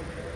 Hey!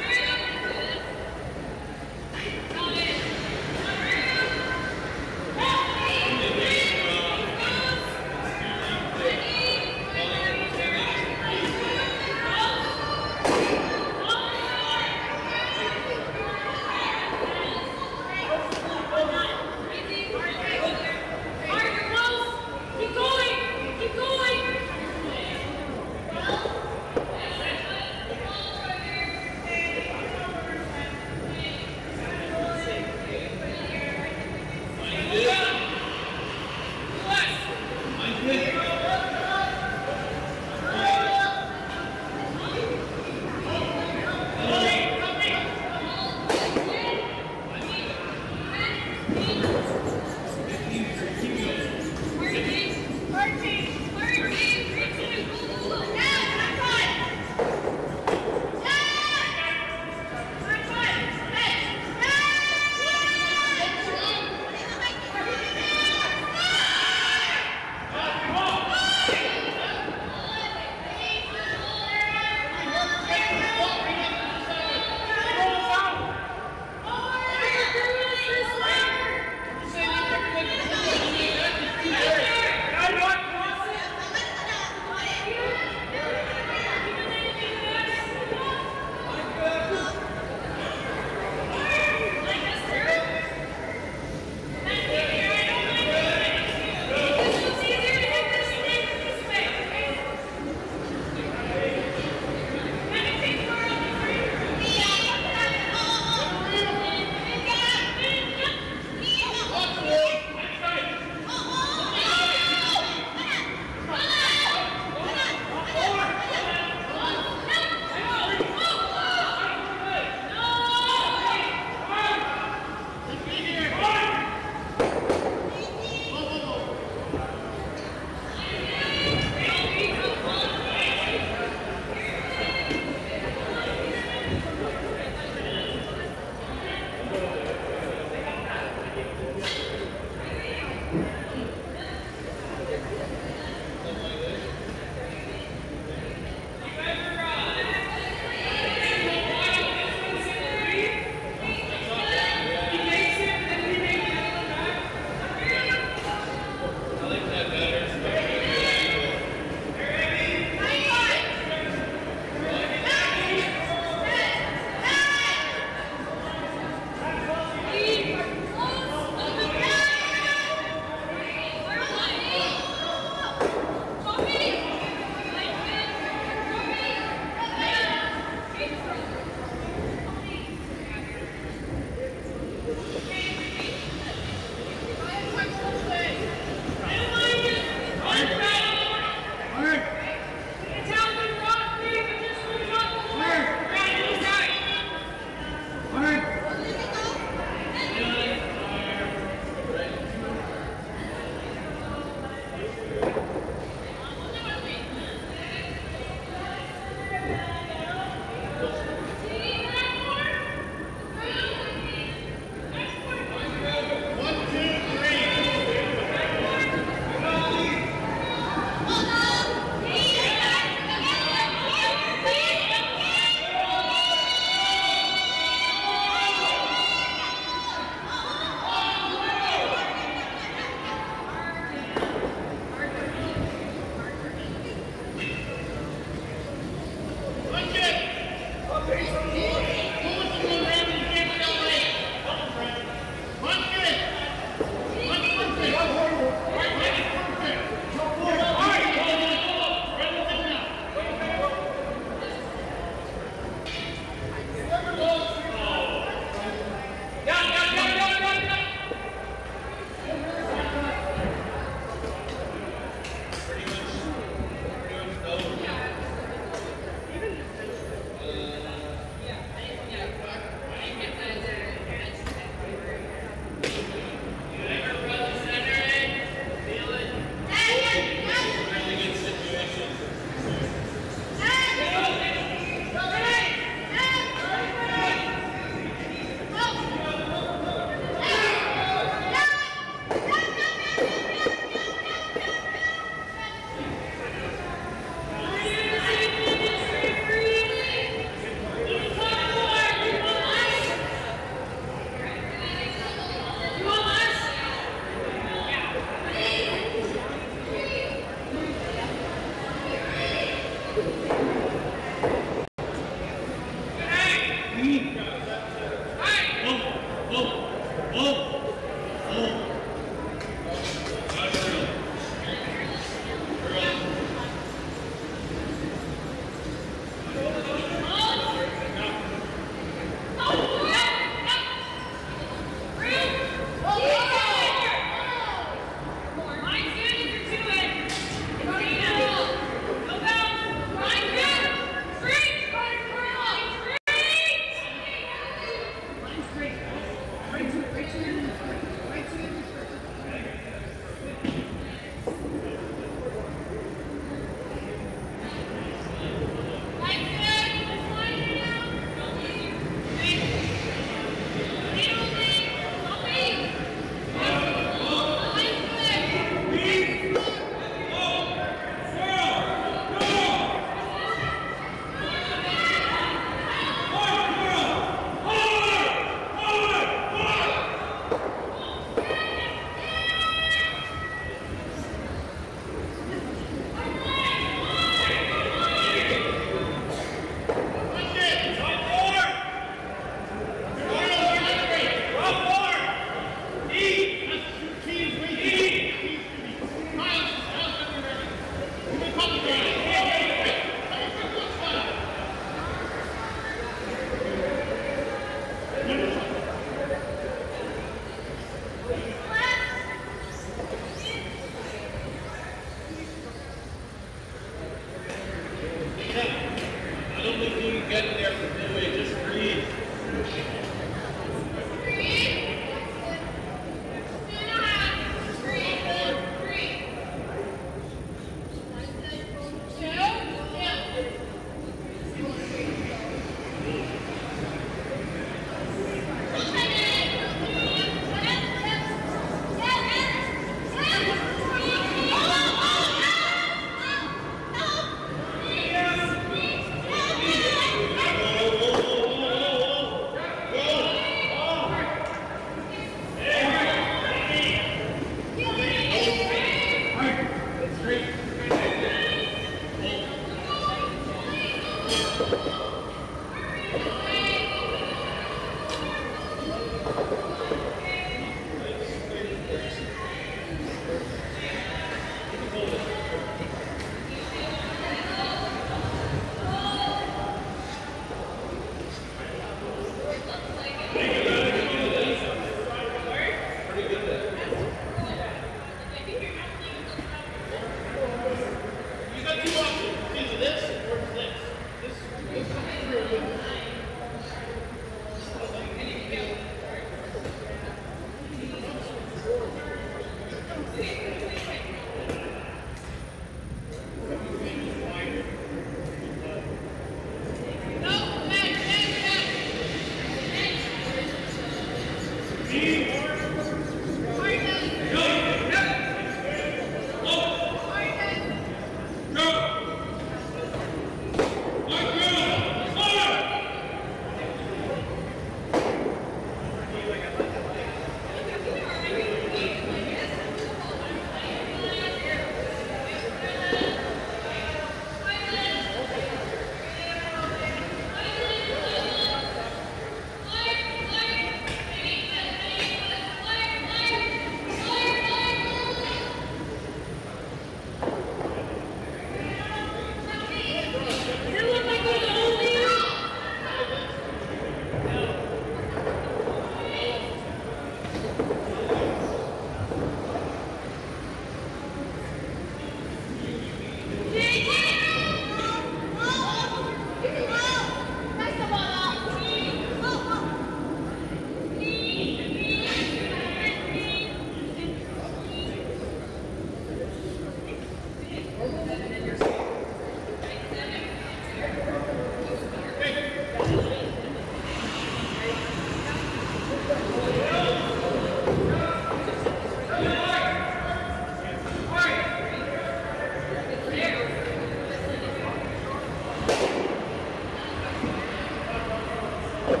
We have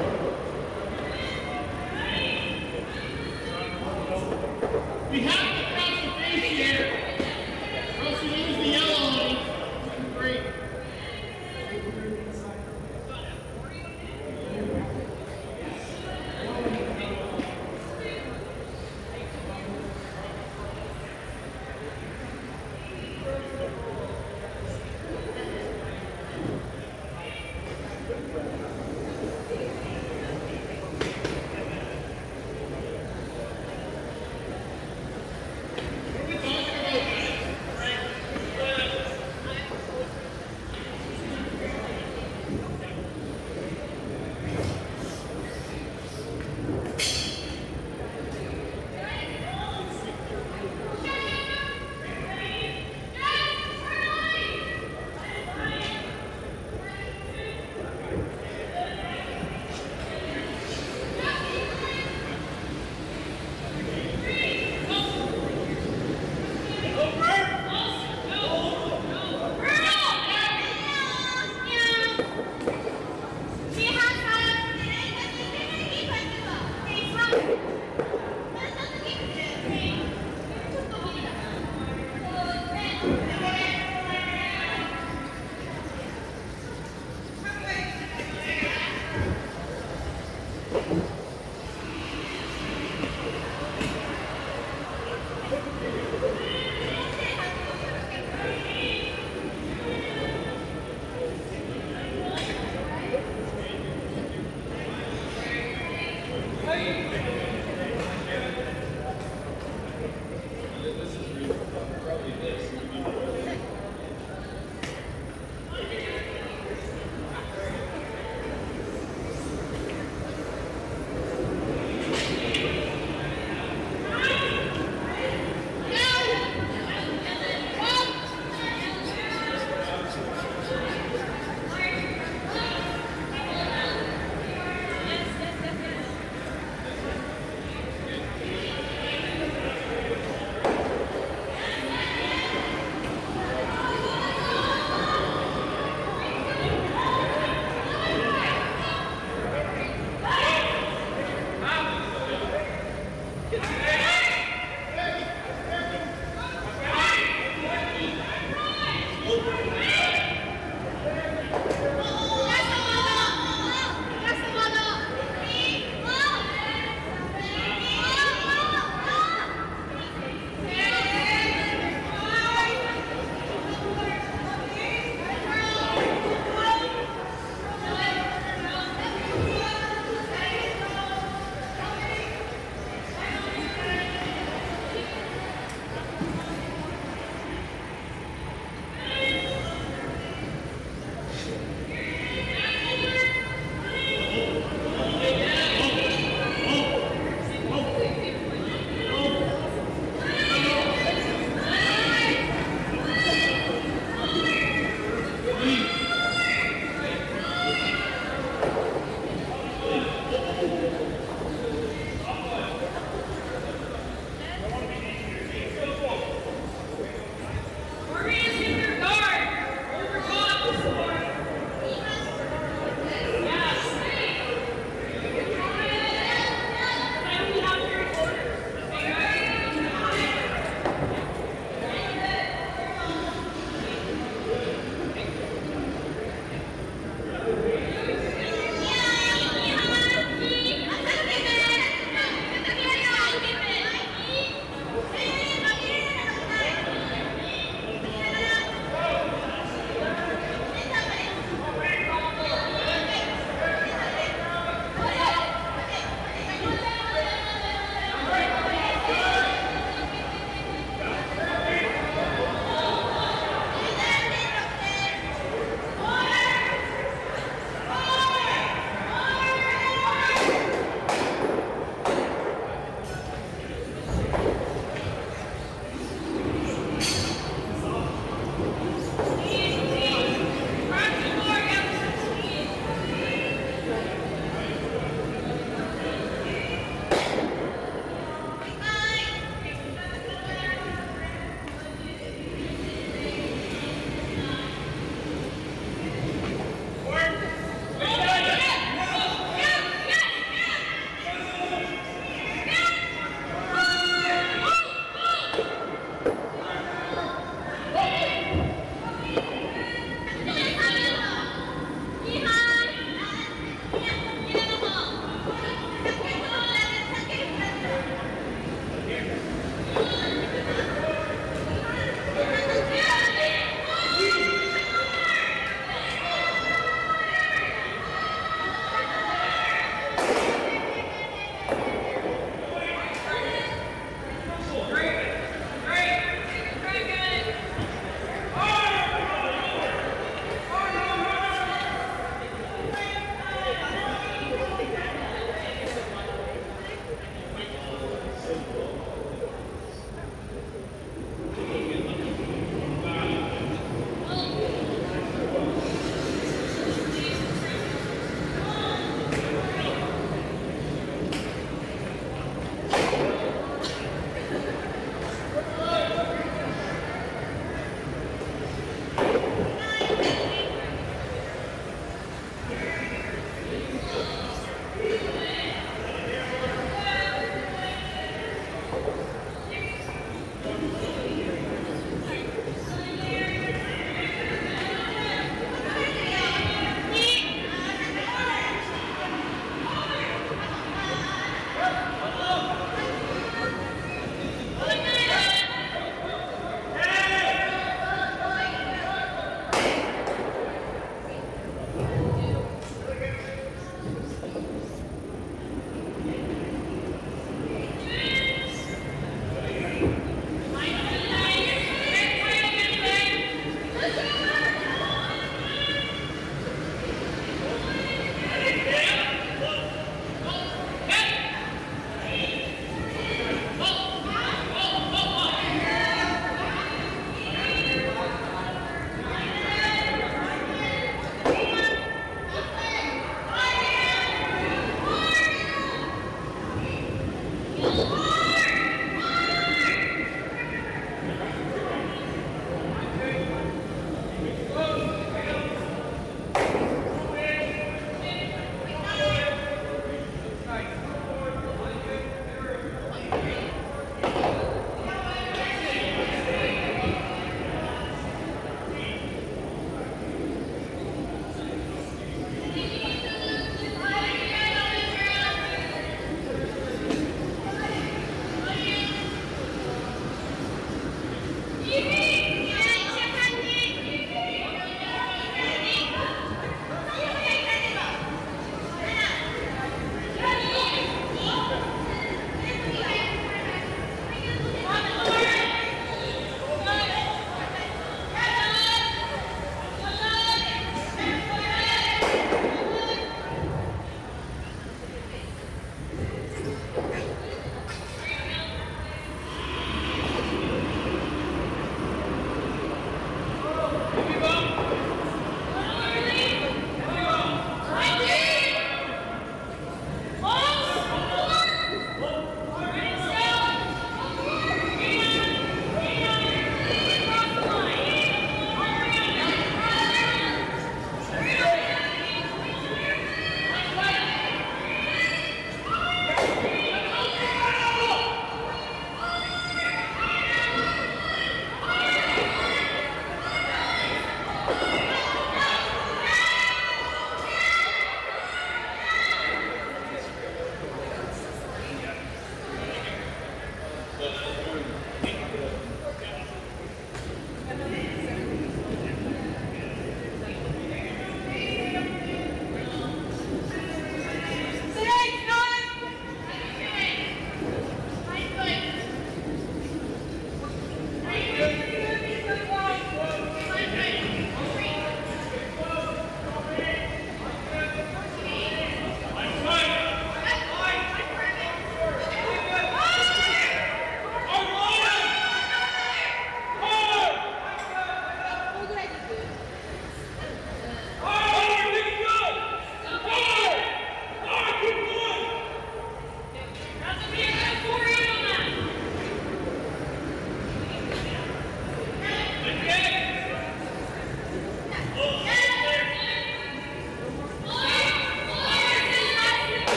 to cross the face here. Russell is the yellow line. Great.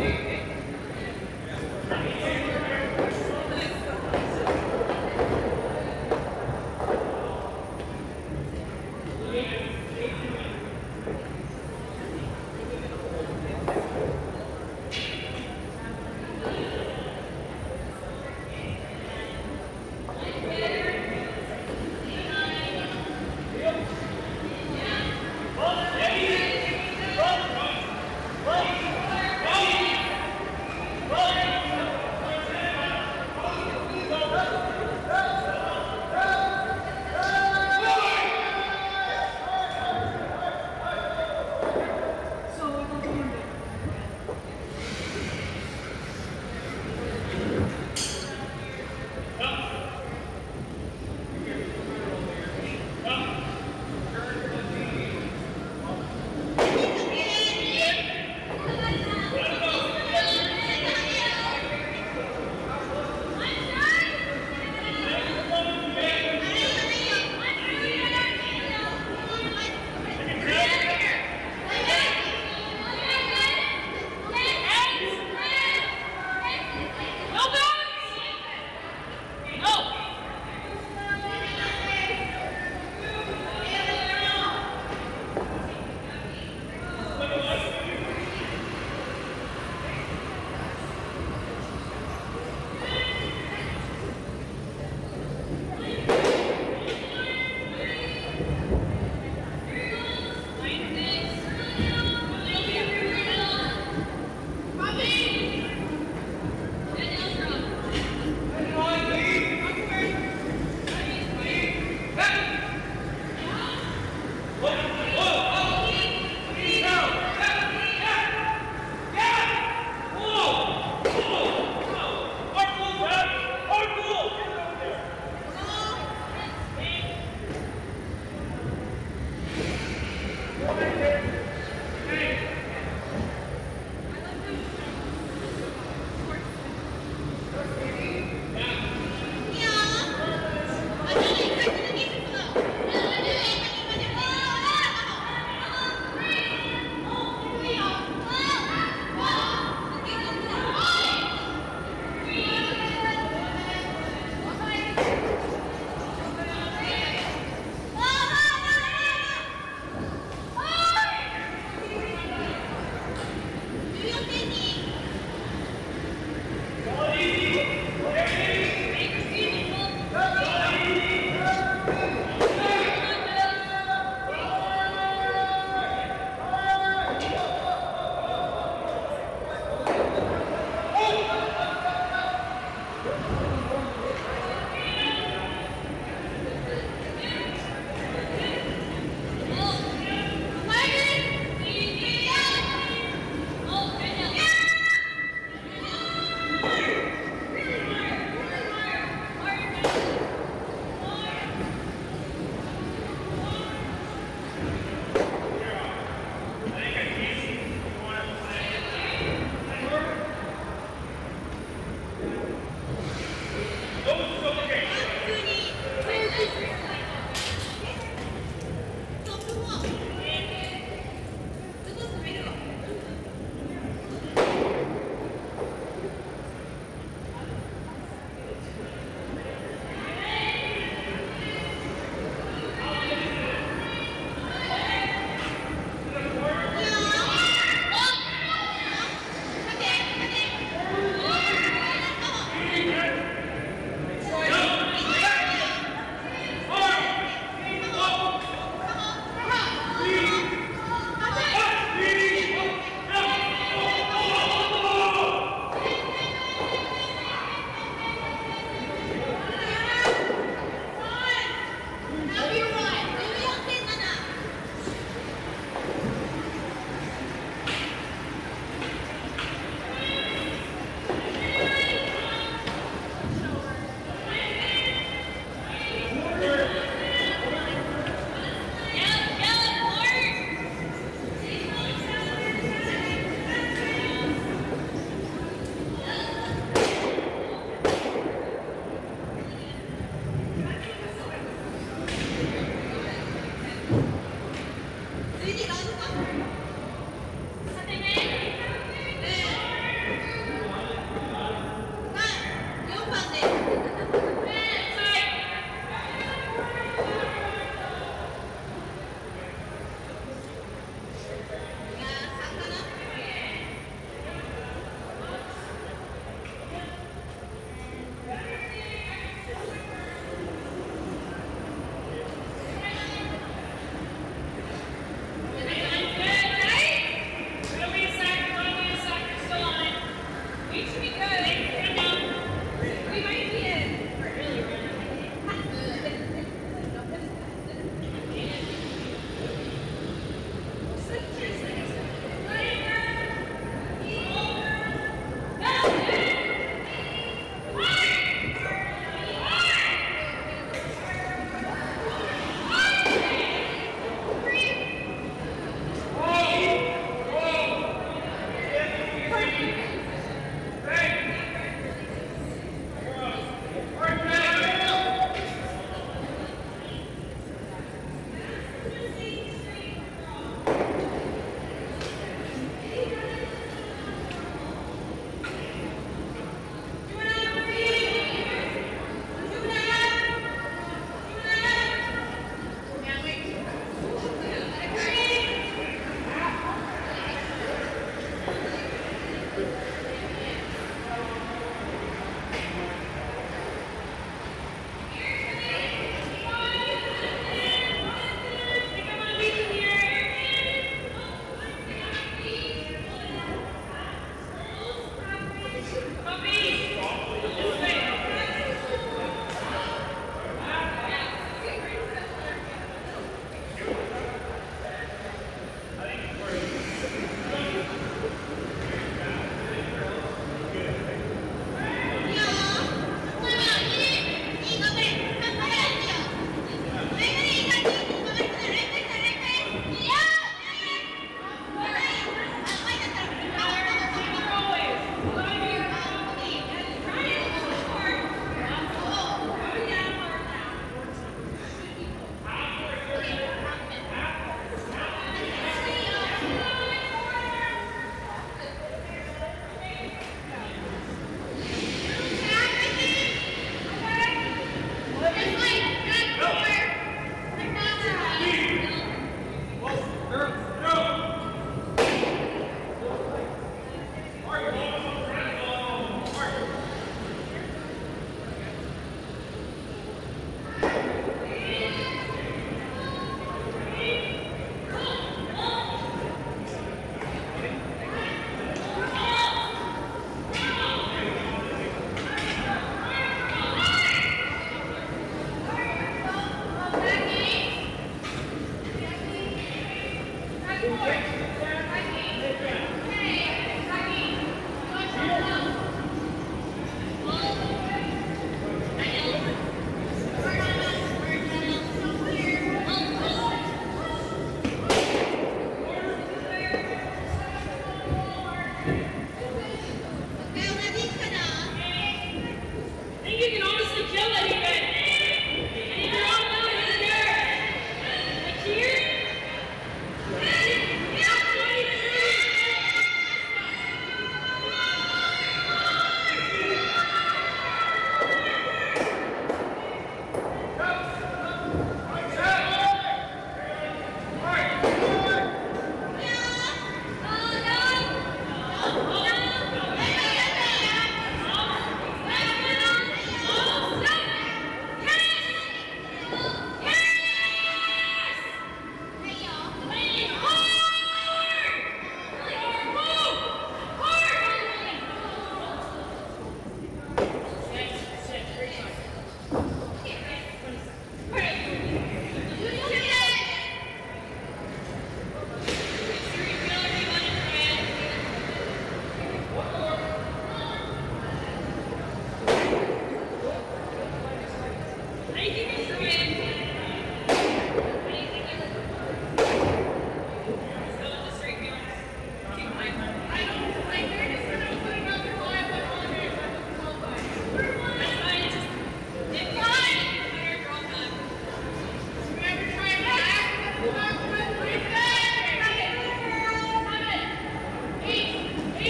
Ready?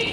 Yeah.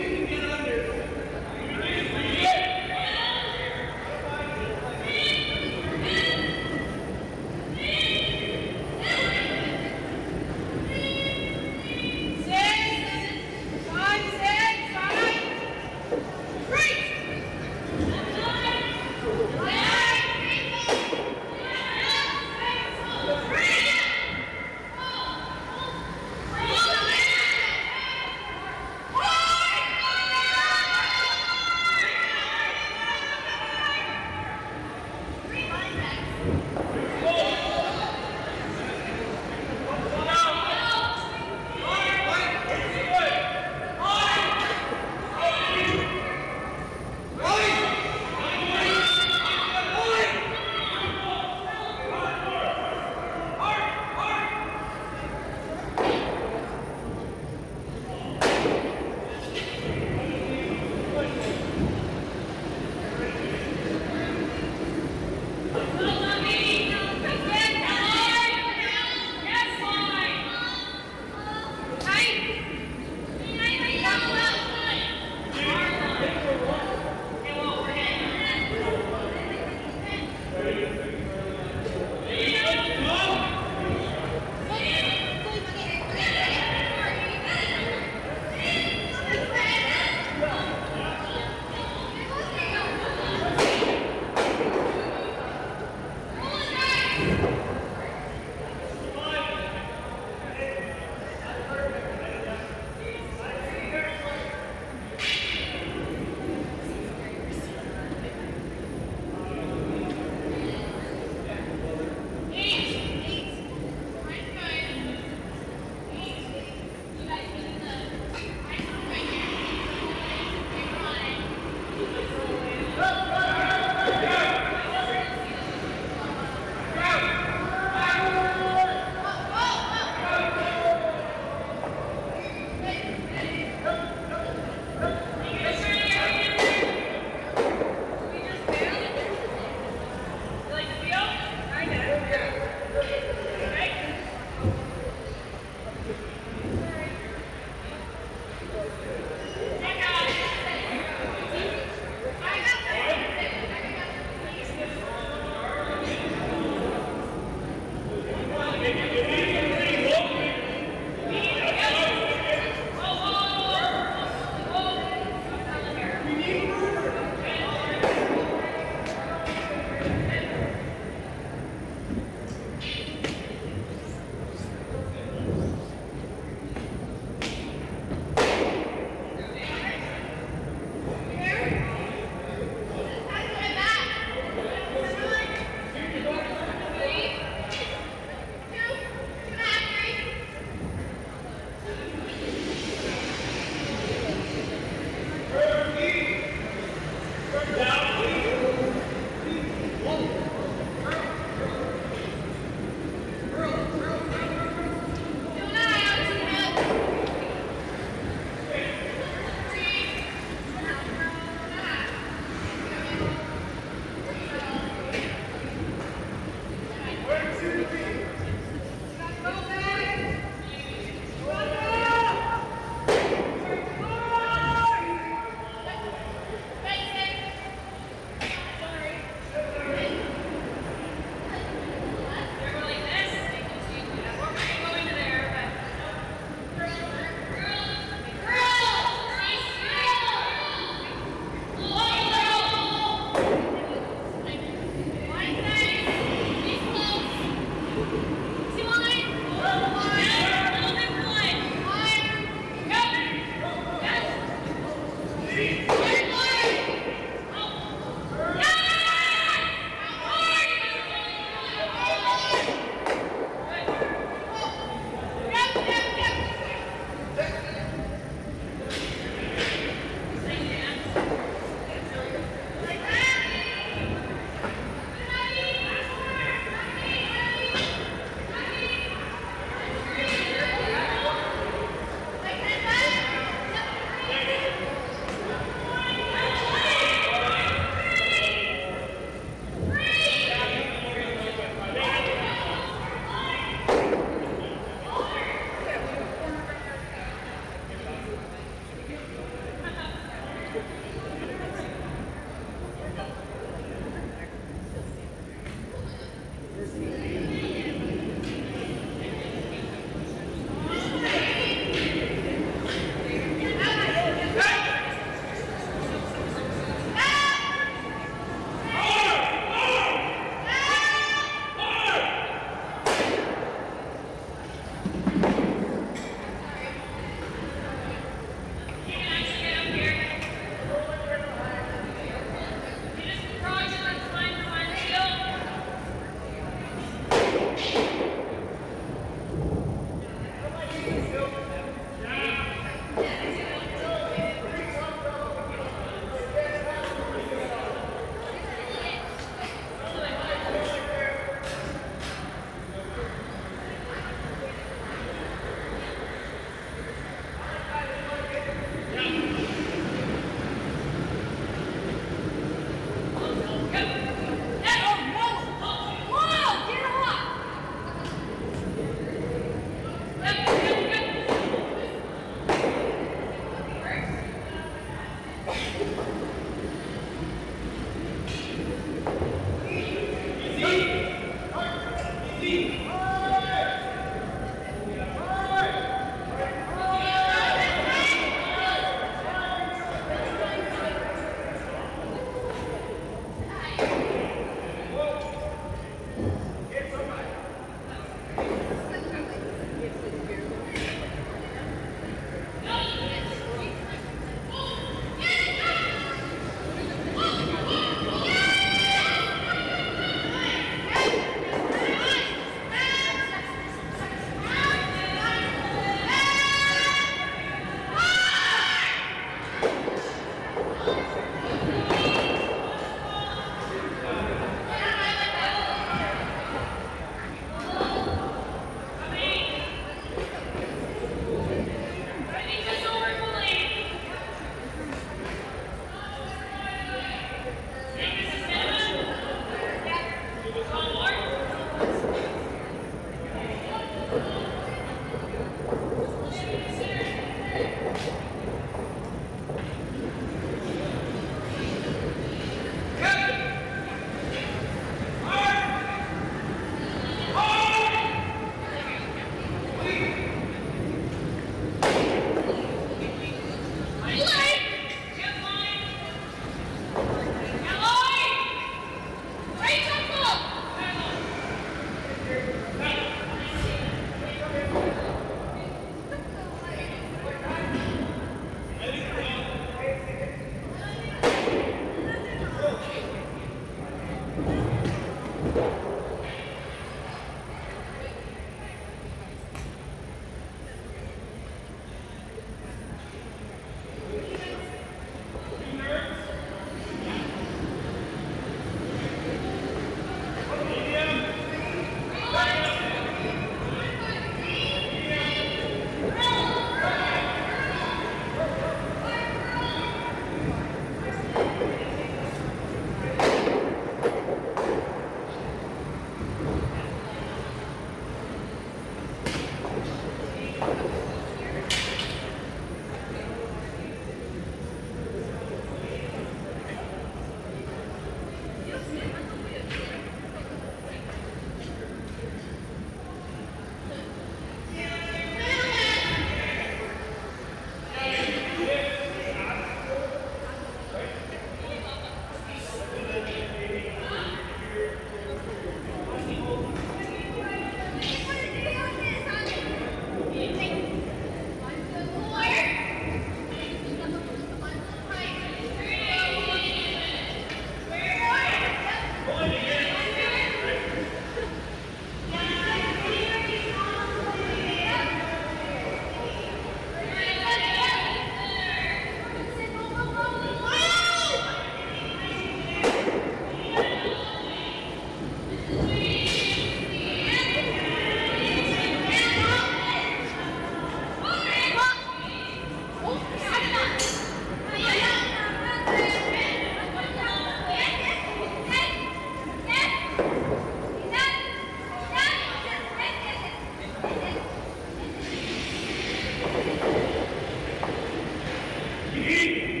Thank you.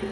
Yes.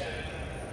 Yes.